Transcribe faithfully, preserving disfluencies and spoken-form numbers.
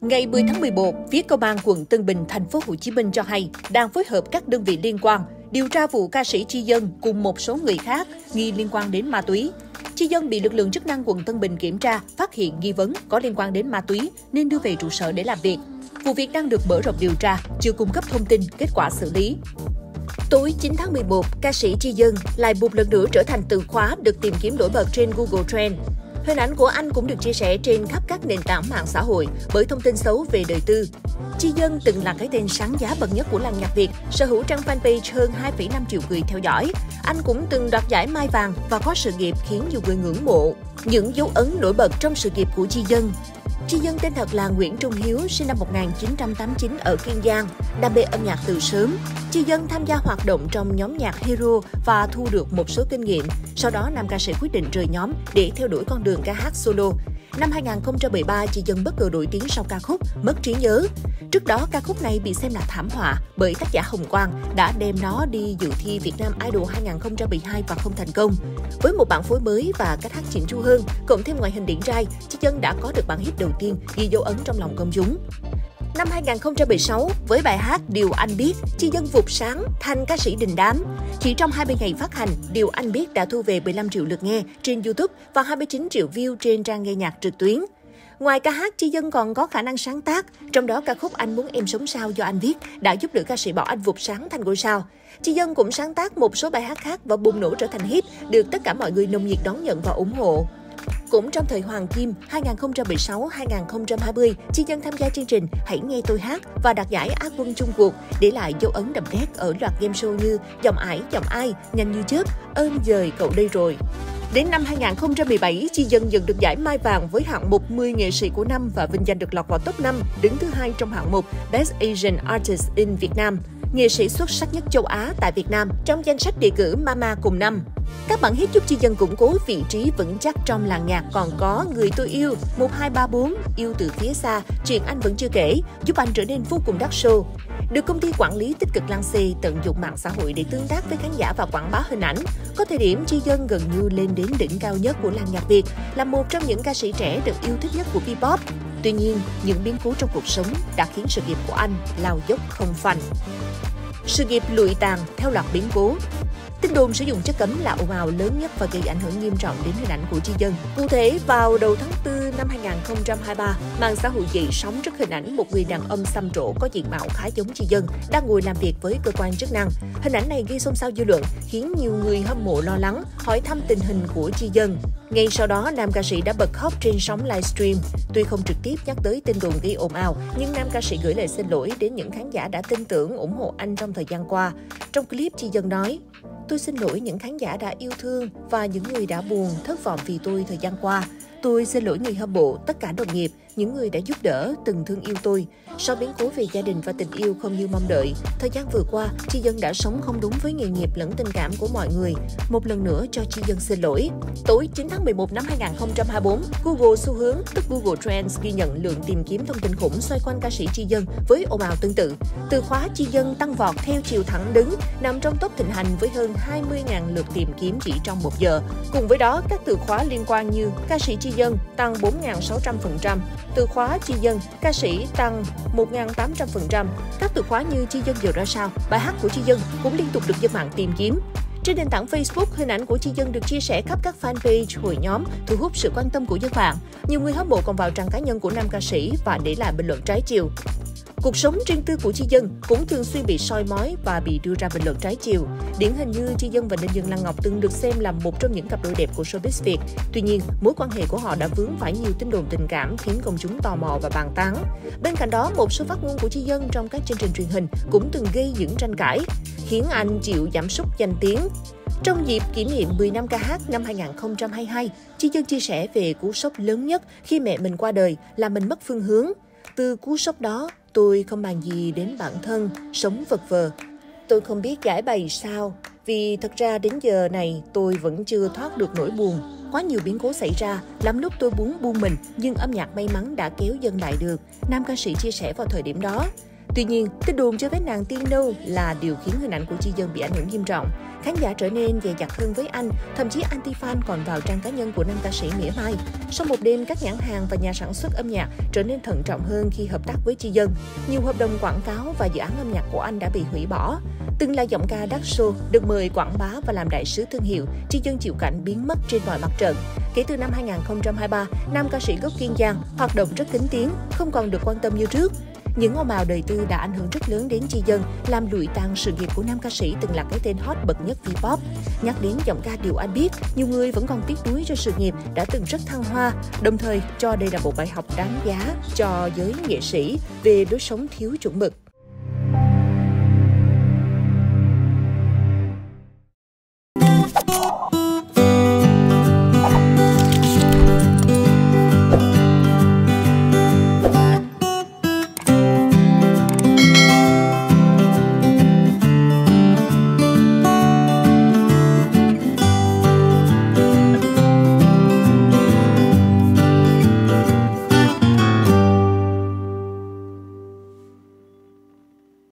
Ngày mười tháng mười một, phía Công an quận Tân Bình, thành phố Hồ Chí Minh cho hay đang phối hợp các đơn vị liên quan điều tra vụ ca sĩ Chi Dân cùng một số người khác nghi liên quan đến ma túy. Chi Dân bị lực lượng chức năng quận Tân Bình kiểm tra, phát hiện nghi vấn có liên quan đến ma túy nên đưa về trụ sở để làm việc. Vụ việc đang được mở rộng điều tra, chưa cung cấp thông tin kết quả xử lý. Tối chín tháng mười một, ca sĩ Chi Dân lại một lần nữa trở thành từ khóa được tìm kiếm nổi bật trên Google Trends. Hình ảnh của anh cũng được chia sẻ trên khắp các nền tảng mạng xã hội bởi thông tin xấu về đời tư. Chi Dân từng là cái tên sáng giá bậc nhất của làng nhạc Việt, sở hữu trang fanpage hơn hai phẩy năm triệu người theo dõi. Anh cũng từng đoạt giải Mai Vàng và có sự nghiệp khiến nhiều người ngưỡng mộ. Những dấu ấn nổi bật trong sự nghiệp của Chi Dân. Chi Dân tên thật là Nguyễn Trung Hiếu, sinh năm một nghìn chín trăm tám mươi chín ở Kiên Giang, đam mê âm nhạc từ sớm. Chi Dân tham gia hoạt động trong nhóm nhạc Hero và thu được một số kinh nghiệm. Sau đó, nam ca sĩ quyết định rời nhóm để theo đuổi con đường ca hát solo. Năm hai nghìn không trăm mười ba, Chi Dân bất ngờ nổi tiếng sau ca khúc Mất Trí Nhớ. Trước đó, ca khúc này bị xem là thảm họa bởi tác giả Hồng Quang đã đem nó đi dự thi Việt Nam Idol hai nghìn không trăm mười hai và không thành công. Với một bản phối mới và cách hát chỉnh chu hơn, cộng thêm ngoại hình điển trai, Chi Dân đã có được bản hit đầu tiên ghi dấu ấn trong lòng công chúng. Năm hai nghìn không trăm mười sáu, với bài hát Điều Anh Biết, Chi Dân vụt sáng thành ca sĩ đình đám. Chỉ trong hai mươi ngày phát hành, Điều Anh Biết đã thu về mười lăm triệu lượt nghe trên YouTube và hai mươi chín triệu view trên trang nghe nhạc trực tuyến. Ngoài ca hát, Chi Dân còn có khả năng sáng tác, trong đó ca khúc Anh Muốn Em Sống Sao do anh viết đã giúp nữ ca sĩ Bảo Anh vụt sáng thành ngôi sao. Chi Dân cũng sáng tác một số bài hát khác và bùng nổ trở thành hit, được tất cả mọi người nồng nhiệt đón nhận và ủng hộ. Cũng trong thời hoàng kim hai nghìn không trăm mười sáu đến hai nghìn không trăm hai mươi, Chi Dân tham gia chương trình Hãy Nghe Tôi Hát và đạt giải Á quân Trung cuộc, để lại dấu ấn đậm nét ở loạt game show như Giọng Ải Giọng Ai, Nhanh Như Chớp, Ơn Giời Cậu Đây Rồi. Đến năm hai nghìn không trăm mười bảy, Chi Dân dần được giải Mai Vàng với hạng mục mười nghệ sĩ của năm và vinh danh được lọt vào top năm, đứng thứ hai trong hạng mục Best Asian Artist in Việt Nam, nghệ sĩ xuất sắc nhất châu Á tại Việt Nam trong danh sách đề cử Mama cùng năm. Các bản hit giúp Chi Dân củng cố vị trí vững chắc trong làng nhạc còn có Người Tôi Yêu, một hai ba bốn, Yêu Từ Phía Xa, Chuyện Anh Vẫn Chưa Kể, giúp anh trở nên vô cùng đắt show. Được công ty quản lý tích cực Lan Xì tận dụng mạng xã hội để tương tác với khán giả và quảng bá hình ảnh, có thời điểm Chi Dân gần như lên đến đỉnh cao nhất của làng nhạc Việt, là một trong những ca sĩ trẻ được yêu thích nhất của V-pop. Tuy nhiên, những biến cố trong cuộc sống đã khiến sự nghiệp của anh lao dốc không phanh. Sự nghiệp lụi tàn theo loạt biến cố. Tin đồn sử dụng chất cấm là ồn ào lớn nhất và gây ảnh hưởng nghiêm trọng đến hình ảnh của Chi Dân. Cụ thể, vào đầu tháng tư năm hai nghìn không trăm hai mươi ba, mạng xã hội dậy sóng trước hình ảnh một người đàn ông xăm trổ có diện mạo khá giống Chi Dân đang ngồi làm việc với cơ quan chức năng. Hình ảnh này gây xôn xao dư luận, khiến nhiều người hâm mộ lo lắng, hỏi thăm tình hình của Chi Dân. Ngay sau đó, nam ca sĩ đã bật khóc trên sóng livestream. Tuy không trực tiếp nhắc tới tin đồn gây ồn ào, nhưng nam ca sĩ gửi lời xin lỗi đến những khán giả đã tin tưởng ủng hộ anh trong thời gian qua. Trong clip, Chi Dân nói: "Tôi xin lỗi những khán giả đã yêu thương và những người đã buồn, thất vọng vì tôi thời gian qua. Tôi xin lỗi người hâm mộ, tất cả đồng nghiệp, những người đã giúp đỡ, từng thương yêu tôi. Sau biến cố về gia đình và tình yêu không như mong đợi, thời gian vừa qua, Chi Dân đã sống không đúng với nghề nghiệp lẫn tình cảm của mọi người. Một lần nữa cho Chi Dân xin lỗi." Tối chín tháng mười một năm hai nghìn không trăm hai mươi bốn, Google xu hướng, tức Google Trends, ghi nhận lượng tìm kiếm thông tin khủng xoay quanh ca sĩ Chi Dân với ồn ào tương tự. Từ khóa Chi Dân tăng vọt theo chiều thẳng đứng, nằm trong top thịnh hành với hơn hai mươi nghìn lượt tìm kiếm chỉ trong một giờ. Cùng với đó, các từ khóa liên quan như ca sĩ Chi Dân tăng bốn nghìn sáu trăm phần trăm, từ khóa Chi Dân, ca sĩ tăng một nghìn tám trăm phần trăm. Các từ khóa như Chi Dân Giờ Ra Sao, bài hát của Chi Dân cũng liên tục được dân mạng tìm kiếm. Trên nền tảng Facebook, hình ảnh của Chi Dân được chia sẻ khắp các fanpage, hội nhóm, thu hút sự quan tâm của dân mạng. Nhiều người hâm mộ còn vào trang cá nhân của nam ca sĩ và để lại bình luận trái chiều. Cuộc sống riêng tư của Chi Dân cũng thường xuyên bị soi mói và bị đưa ra bình luận trái chiều. Điển hình như Chi Dân và Ninh Dương Lan Ngọc từng được xem là một trong những cặp đôi đẹp của showbiz Việt. Tuy nhiên, mối quan hệ của họ đã vướng phải nhiều tin đồn tình cảm khiến công chúng tò mò và bàn tán. Bên cạnh đó, một số phát ngôn của Chi Dân trong các chương trình truyền hình cũng từng gây những tranh cãi, khiến anh chịu giảm sút danh tiếng. Trong dịp kỷ niệm mười năm ca hát năm hai nghìn không trăm hai mươi hai, Chi Dân chia sẻ về cú sốc lớn nhất khi mẹ mình qua đời là mình mất phương hướng. Từ cú sốc đó, tôi không bàn gì đến bản thân, sống vật vờ. Tôi không biết giải bày sao, vì thật ra đến giờ này tôi vẫn chưa thoát được nỗi buồn. Quá nhiều biến cố xảy ra, lắm lúc tôi muốn buông mình, nhưng âm nhạc may mắn đã kéo Dân lại được, nam ca sĩ chia sẻ vào thời điểm đó. Tuy nhiên, tin đồn chơi với nàng tiên nữ là điều khiến hình ảnh của Chi Dân bị ảnh hưởng nghiêm trọng. Khán giả trở nên dè dặt hơn với anh, thậm chí anti-fan còn vào trang cá nhân của nam ca sĩ mỉa mai. Sau một đêm, các nhãn hàng và nhà sản xuất âm nhạc trở nên thận trọng hơn khi hợp tác với Chi Dân. Nhiều hợp đồng quảng cáo và dự án âm nhạc của anh đã bị hủy bỏ. Từng là giọng ca đắt show, được mời quảng bá và làm đại sứ thương hiệu, Chi Dân chịu cảnh biến mất trên mọi mặt trận. Kể từ năm hai không hai ba, nam ca sĩ gốc Kiên Giang hoạt động rất kín tiếng, không còn được quan tâm như trước. Những ngôi mào đời tư đã ảnh hưởng rất lớn đến Chi Dân, làm lụi tàn sự nghiệp của nam ca sĩ từng là cái tên hot bậc nhất V-pop. Nhắc đến giọng ca Điều Anh Biết, nhiều người vẫn còn tiếc nuối cho sự nghiệp đã từng rất thăng hoa, đồng thời cho đây là một bài học đáng giá cho giới nghệ sĩ về lối sống thiếu chuẩn mực.